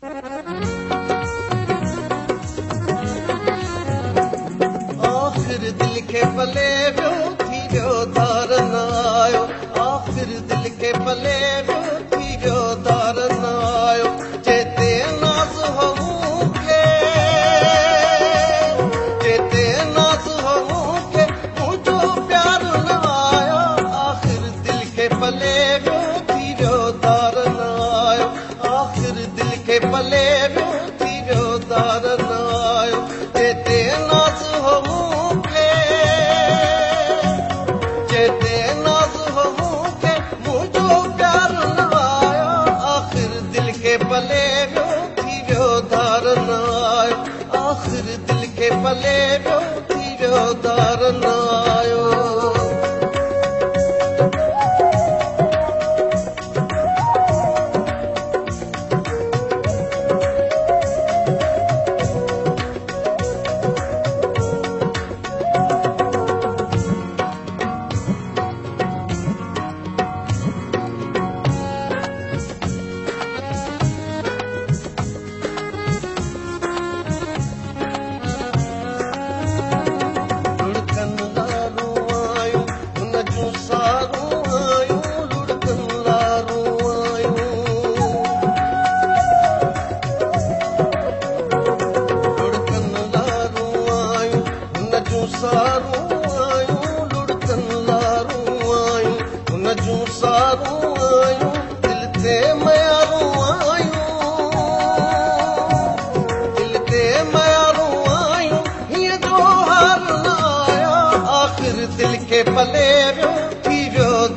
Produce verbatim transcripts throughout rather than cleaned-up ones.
आखिर दिल खे पले वियो थी वियो दार न आयो, आखिर दिल खे पले वियो थी वियो दार न आयो। जेते नाज़ हो मूंखे, जेते नाज़ हो मूंखे तुझो प्यार न आयो। आखिर दिल खे पले वियो थी वियो दार न आयो, आखिर दिल खे पले वियो थी वियो दार न आयो। जेते नाज़ हो आखिर दिल खे पले वियो थी वियो दार न आयो। दिल खे पले वियो थी वियो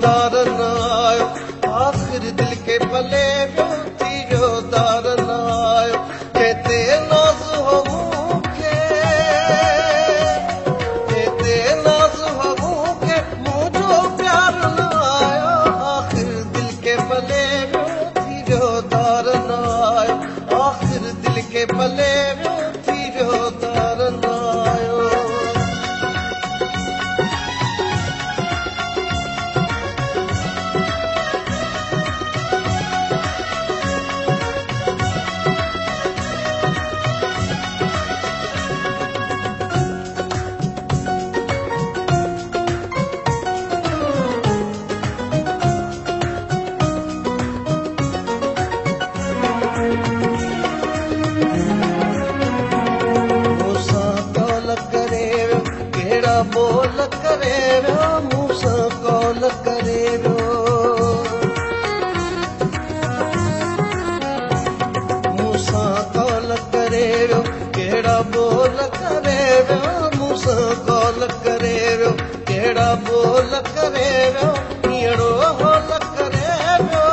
दार न आयो, आखिर दिल खे पले वियो थी वियो दार न आयो। जेते नाज़ हो मूंखे, जेते नाज़ हो मूंखे मुंहिंजो प्यार न आयो। आखिर दिल खे पले वियो थी वियो दार न आयो, आखिर दिल खे पले वियो थी वियो दार न आयो। बोल करे वियो मूंसां कौल करे वियो, मूंसां कौल करे वियो। कहिड़ा बोल करे वियो मूंसां कौल करे वियो, कहिड़ा बोल करे वियो हीअड़ो होल करे वियो,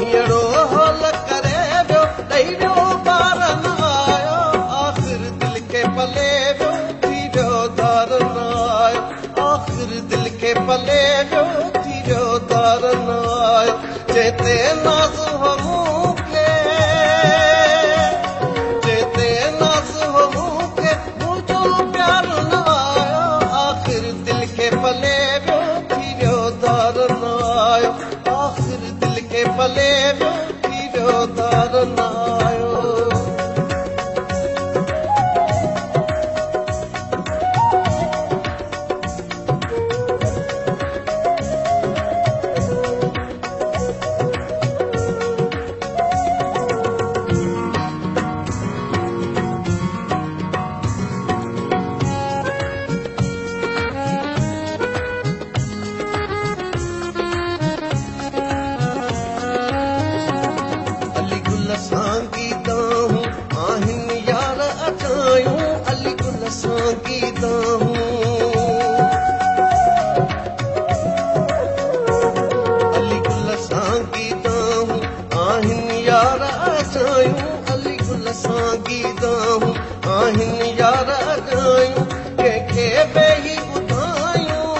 हीअड़ो होल करे वियो। ॾेई वियो पार न आयो, आख़िर दिल खे पले पले वियो थी वियो दार न आयो। जेते नाज़ हो मूंखे, जेते नाज़ हो मूंखे मुंहिंजो प्यार न आयो। आख़िर दिल खे पले वियो थी वियो दार न आयो, आख़िर दिल खे पले वियो थी वियो दार न आयो। आहिनि यार अॼायूं कंहिंखे वेही ॿुधायूं,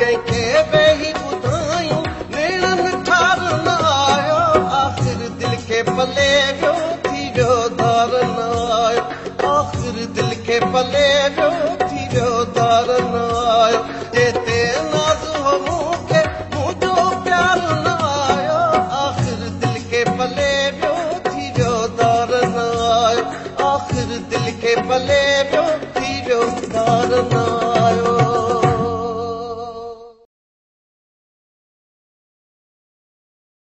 कंहिंखे वेही ॿुधायूं निणनि ठार न आयो। आख़िर दिल खे पले वियो थी वियो दार न आयो, आख़िर दिल खे पले वियो थी वियो दार न आयो। जेते नाज़ हो मूंखे मुंहिंजो प्यार न आयो। पले वियो थी वियो सारना।